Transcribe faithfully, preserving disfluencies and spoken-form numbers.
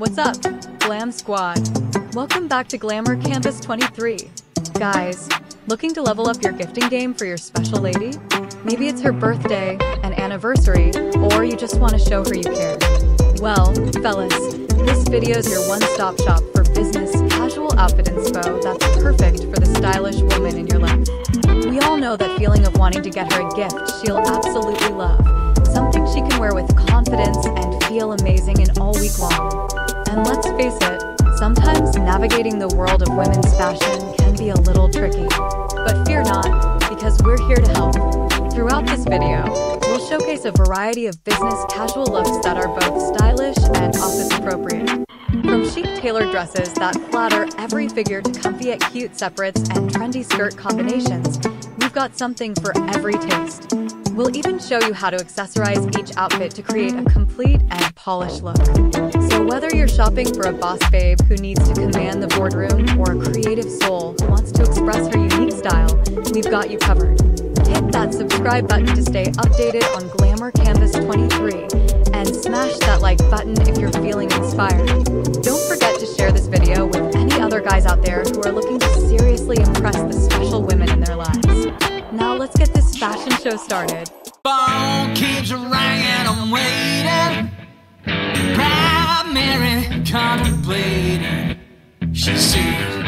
What's up, Glam Squad? Welcome back to Glamour Canvas twenty-three. Guys, looking to level up your gifting game for your special lady? Maybe it's her birthday, an anniversary, or you just want to show her you care. Well, fellas, this video is your one-stop shop for business casual outfit inspo that's perfect for the stylish woman in your life. We all know that feeling of wanting to get her a gift she'll absolutely love. Something she can wear with confidence and feel amazing in all week long. And let's face it, sometimes navigating the world of women's fashion can be a little tricky. But fear not, because we're here to help. Throughout this video, we'll showcase a variety of business casual looks that are both stylish and office appropriate. From chic tailored dresses that flatter every figure to comfy yet cute separates and trendy skirt combinations, we've got something for every taste. We'll even show you how to accessorize each outfit to create a complete and polished look. So whether you're shopping for a boss babe who needs to command the boardroom or a creative soul who wants to express her unique style, we've got you covered. Hit that subscribe button to stay updated on Glamour Canvas twenty-three and smash that like button if you're feeling inspired. Don't forget to share this video with any other guys out there who are looking to seriously impress the special women in their lives. Now let's get this fashion show started. Phone keeps ringing, I'm waiting. Proud Mary contemplating. She sees